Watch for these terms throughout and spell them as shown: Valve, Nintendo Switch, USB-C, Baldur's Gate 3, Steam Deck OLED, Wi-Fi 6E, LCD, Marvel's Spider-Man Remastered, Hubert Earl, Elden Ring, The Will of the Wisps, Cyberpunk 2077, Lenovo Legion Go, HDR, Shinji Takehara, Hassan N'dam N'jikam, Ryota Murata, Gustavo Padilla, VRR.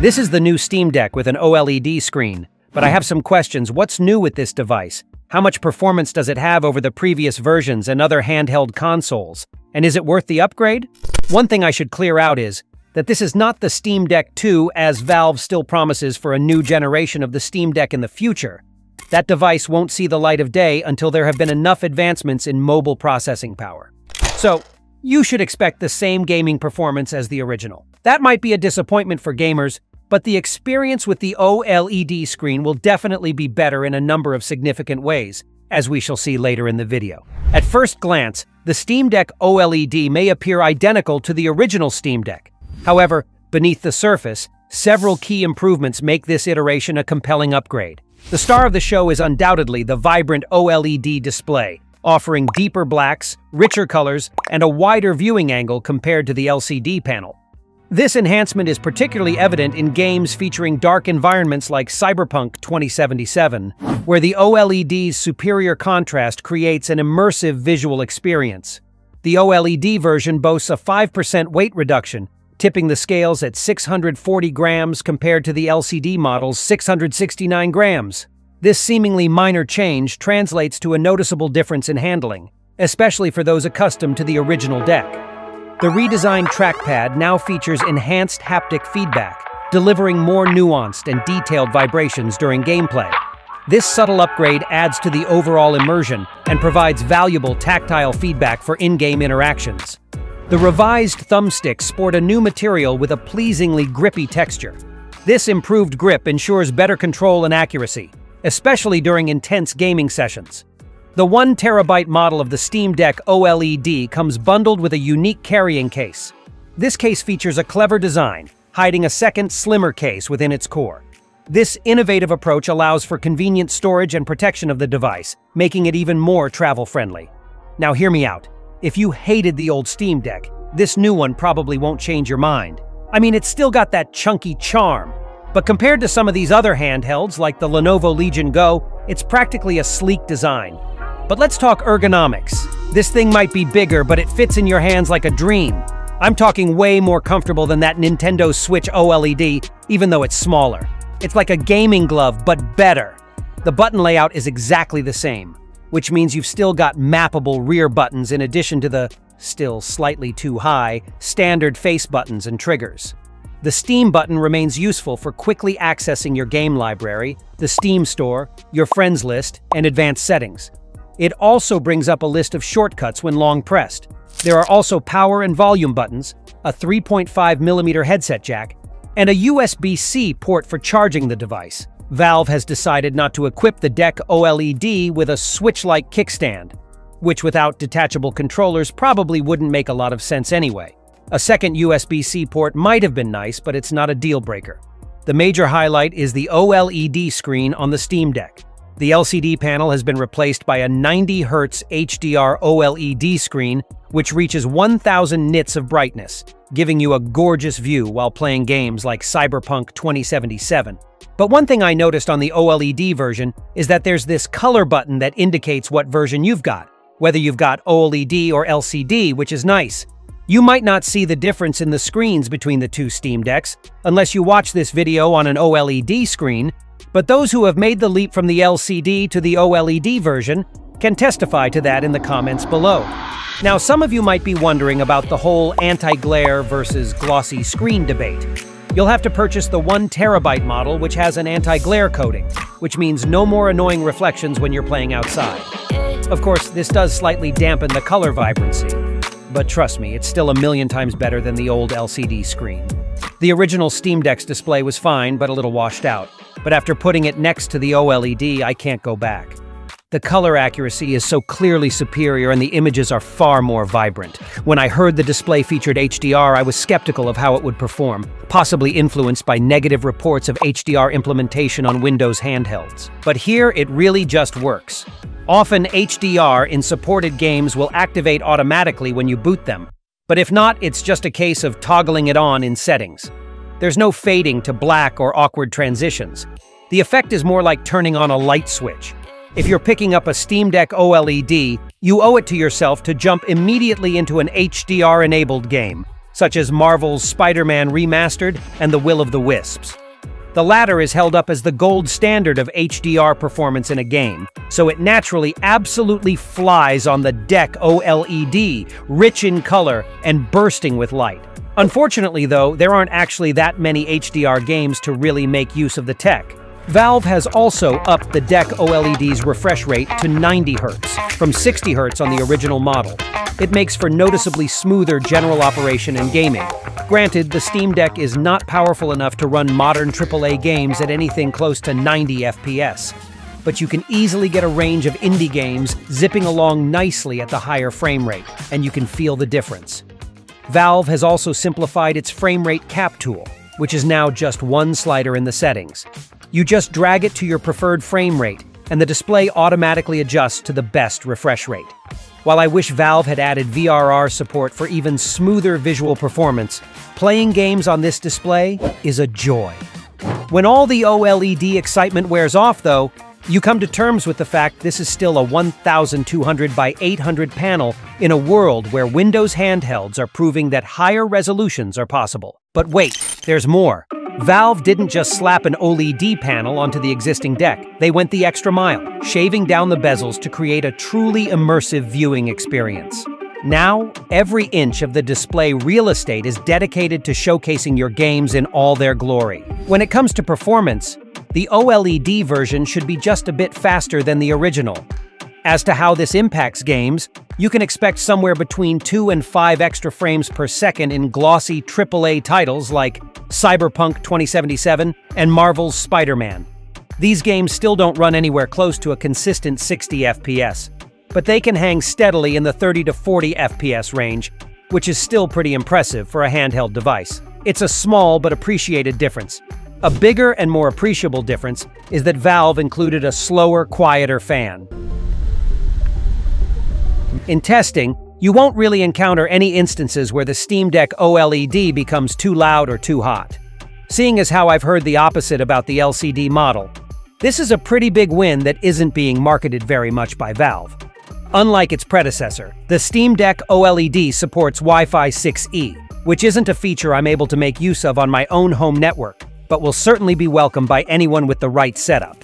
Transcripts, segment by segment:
This is the new Steam Deck with an OLED screen, but I have some questions. What's new with this device? How much performance does it have over the previous versions and other handheld consoles? And is it worth the upgrade? One thing I should clear out is that this is not the Steam Deck 2, as Valve still promises for a new generation of the Steam Deck in the future. That device won't see the light of day until there have been enough advancements in mobile processing power. So, you should expect the same gaming performance as the original. That might be a disappointment for gamers, but the experience with the OLED screen will definitely be better in a number of significant ways, as we shall see later in the video. At first glance, the Steam Deck OLED may appear identical to the original Steam Deck. However, beneath the surface, several key improvements make this iteration a compelling upgrade. The star of the show is undoubtedly the vibrant OLED display, offering deeper blacks, richer colors, and a wider viewing angle compared to the LCD panel. This enhancement is particularly evident in games featuring dark environments like Cyberpunk 2077, where the OLED's superior contrast creates an immersive visual experience. The OLED version boasts a 5% weight reduction, tipping the scales at 640 grams compared to the LCD model's 669 grams. This seemingly minor change translates to a noticeable difference in handling, especially for those accustomed to the original deck. The redesigned trackpad now features enhanced haptic feedback, delivering more nuanced and detailed vibrations during gameplay. This subtle upgrade adds to the overall immersion and provides valuable tactile feedback for in-game interactions. The revised thumbsticks sport a new material with a pleasingly grippy texture. This improved grip ensures better control and accuracy, especially during intense gaming sessions. The 1TB model of the Steam Deck OLED comes bundled with a unique carrying case. This case features a clever design, hiding a second, slimmer case within its core. This innovative approach allows for convenient storage and protection of the device, making it even more travel-friendly. Now hear me out. If you hated the old Steam Deck, this new one probably won't change your mind. I mean, it's still got that chunky charm. But compared to some of these other handhelds, like the Lenovo Legion Go, it's practically a sleek design. But let's talk ergonomics. This thing might be bigger, but it fits in your hands like a dream. I'm talking way more comfortable than that Nintendo Switch OLED, even though it's smaller. It's like a gaming glove, but better. The button layout is exactly the same, which means you've still got mappable rear buttons in addition to the, still slightly too high, standard face buttons and triggers. The Steam button remains useful for quickly accessing your game library, the Steam store, your friends list, and advanced settings. It also brings up a list of shortcuts when long pressed. There are also power and volume buttons, a 3.5mm headset jack, and a USB-C port for charging the device. Valve has decided not to equip the Deck OLED with a Switch-like kickstand, which without detachable controllers probably wouldn't make a lot of sense anyway. A second USB-C port might have been nice, but it's not a deal-breaker. The major highlight is the OLED screen on the Steam Deck. The LCD panel has been replaced by a 90Hz HDR OLED screen, which reaches 1000 nits of brightness, giving you a gorgeous view while playing games like Cyberpunk 2077. But one thing I noticed on the OLED version is that there's this color button that indicates what version you've got, whether you've got OLED or LCD, which is nice. You might not see the difference in the screens between the two Steam Decks unless you watch this video on an OLED screen, but those who have made the leap from the LCD to the OLED version can testify to that in the comments below. Now, some of you might be wondering about the whole anti-glare versus glossy screen debate. You'll have to purchase the 1TB model, which has an anti-glare coating, which means no more annoying reflections when you're playing outside. Of course, this does slightly dampen the color vibrancy, but trust me, it's still a million times better than the old LCD screen. The original Steam Deck's display was fine, but a little washed out. But after putting it next to the OLED, I can't go back. The color accuracy is so clearly superior and the images are far more vibrant. When I heard the display featured HDR, I was skeptical of how it would perform, possibly influenced by negative reports of HDR implementation on Windows handhelds. But here, it really just works. Often, HDR in supported games will activate automatically when you boot them. But if not, it's just a case of toggling it on in settings. There's no fading to black or awkward transitions. The effect is more like turning on a light switch. If you're picking up a Steam Deck OLED, you owe it to yourself to jump immediately into an HDR-enabled game, such as Marvel's Spider-Man Remastered and The Will of the Wisps. The latter is held up as the gold standard of HDR performance in a game, so it naturally absolutely flies on the Deck OLED, rich in color and bursting with light. Unfortunately though, there aren't actually that many HDR games to really make use of the tech. Valve has also upped the Deck OLED's refresh rate to 90 Hz, from 60 Hz on the original model. It makes for noticeably smoother general operation and gaming. Granted, the Steam Deck is not powerful enough to run modern AAA games at anything close to 90 FPS, but you can easily get a range of indie games zipping along nicely at the higher frame rate, and you can feel the difference. Valve has also simplified its frame rate cap tool, which is now just one slider in the settings. You just drag it to your preferred frame rate, and the display automatically adjusts to the best refresh rate. While I wish Valve had added VRR support for even smoother visual performance, playing games on this display is a joy. When all the OLED excitement wears off, though, you come to terms with the fact this is still a 1,200 by 800 panel in a world where Windows handhelds are proving that higher resolutions are possible. But wait, there's more. Valve didn't just slap an OLED panel onto the existing Deck, they went the extra mile, shaving down the bezels to create a truly immersive viewing experience. Now, every inch of the display real estate is dedicated to showcasing your games in all their glory. When it comes to performance, the OLED version should be just a bit faster than the original. As to how this impacts games, you can expect somewhere between 2 and 5 extra frames per second in glossy AAA titles like Cyberpunk 2077 and Marvel's Spider-Man. These games still don't run anywhere close to a consistent 60 FPS, but they can hang steadily in the 30 to 40 FPS range, which is still pretty impressive for a handheld device. It's a small but appreciated difference. A bigger and more appreciable difference is that Valve included a slower, quieter fan. In testing, you won't really encounter any instances where the Steam Deck OLED becomes too loud or too hot. Seeing as how I've heard the opposite about the LCD model, this is a pretty big win that isn't being marketed very much by Valve. Unlike its predecessor, the Steam Deck OLED supports Wi-Fi 6E, which isn't a feature I'm able to make use of on my own home network, but will certainly be welcomed by anyone with the right setup.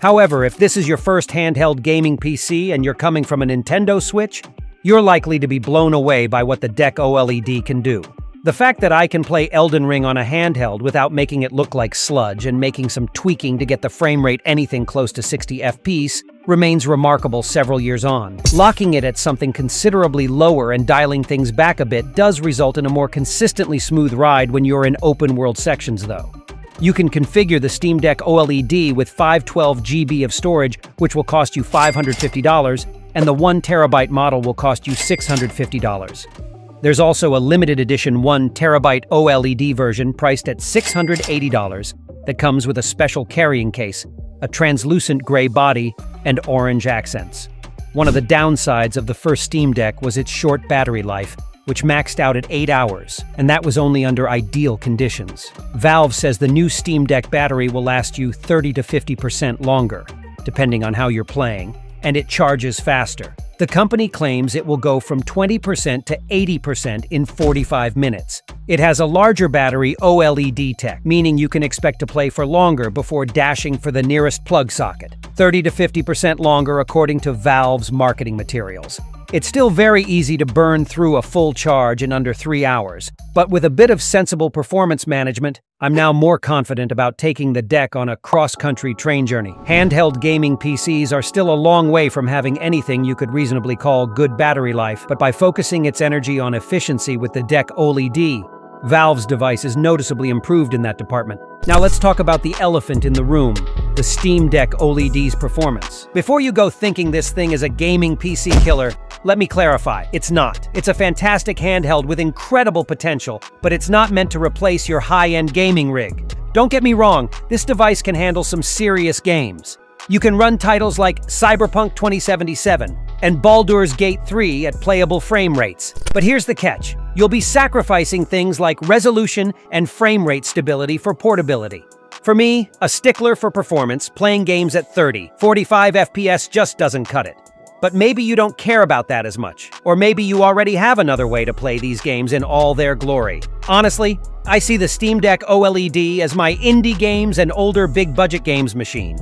However, if this is your first handheld gaming PC and you're coming from a Nintendo Switch, you're likely to be blown away by what the Deck OLED can do. The fact that I can play Elden Ring on a handheld without making it look like sludge and making some tweaking to get the frame rate anything close to 60 FPS remains remarkable several years on. Locking it at something considerably lower and dialing things back a bit does result in a more consistently smooth ride when you're in open-world sections, though. You can configure the Steam Deck OLED with 512 GB of storage, which will cost you $550, and the 1 TB model will cost you $650. There's also a limited edition 1 TB OLED version priced at $680 that comes with a special carrying case, a translucent gray body, and orange accents. One of the downsides of the first Steam Deck was its short battery life, which maxed out at 8 hours, and that was only under ideal conditions. Valve says the new Steam Deck battery will last you 30 to 50% longer, depending on how you're playing, and it charges faster. The company claims it will go from 20% to 80% in 45 minutes. It has a larger battery OLED tech, meaning you can expect to play for longer before dashing for the nearest plug socket. 30 to 50% longer according to Valve's marketing materials. It's still very easy to burn through a full charge in under 3 hours, but with a bit of sensible performance management, I'm now more confident about taking the Deck on a cross-country train journey. Handheld gaming PCs are still a long way from having anything you could reasonably call good battery life, but by focusing its energy on efficiency with the Deck OLED, Valve's device is noticeably improved in that department. Now let's talk about the elephant in the room, the Steam Deck OLED's performance. Before you go thinking this thing is a gaming PC killer, let me clarify, it's not. It's a fantastic handheld with incredible potential, but it's not meant to replace your high-end gaming rig. Don't get me wrong, this device can handle some serious games. You can run titles like Cyberpunk 2077 and Baldur's Gate 3 at playable frame rates. But here's the catch. You'll be sacrificing things like resolution and frame rate stability for portability. For me, a stickler for performance, playing games at 30, 45 FPS just doesn't cut it. But maybe you don't care about that as much. Or maybe you already have another way to play these games in all their glory. Honestly, I see the Steam Deck OLED as my indie games and older big-budget games machine.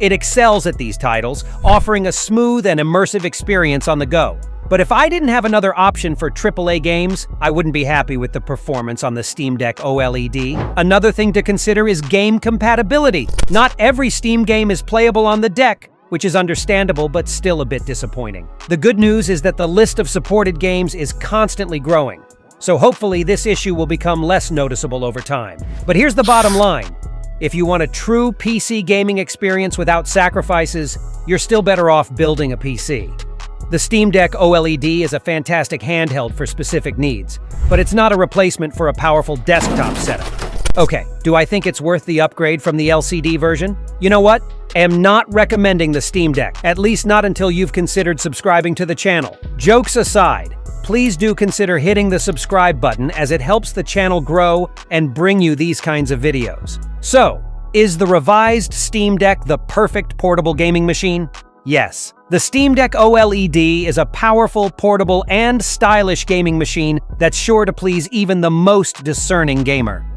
It excels at these titles, offering a smooth and immersive experience on the go. But if I didn't have another option for AAA games, I wouldn't be happy with the performance on the Steam Deck OLED. Another thing to consider is game compatibility. Not every Steam game is playable on the Deck, which is understandable but still a bit disappointing. The good news is that the list of supported games is constantly growing, so hopefully this issue will become less noticeable over time. But here's the bottom line. If you want a true PC gaming experience without sacrifices, you're still better off building a PC. The Steam Deck OLED is a fantastic handheld for specific needs, but it's not a replacement for a powerful desktop setup. Okay, do I think it's worth the upgrade from the LCD version? You know what? I am not recommending the Steam Deck, at least not until you've considered subscribing to the channel. Jokes aside, please do consider hitting the subscribe button as it helps the channel grow and bring you these kinds of videos. So, is the revised Steam Deck the perfect portable gaming machine? Yes. The Steam Deck OLED is a powerful, portable, and stylish gaming machine that's sure to please even the most discerning gamer.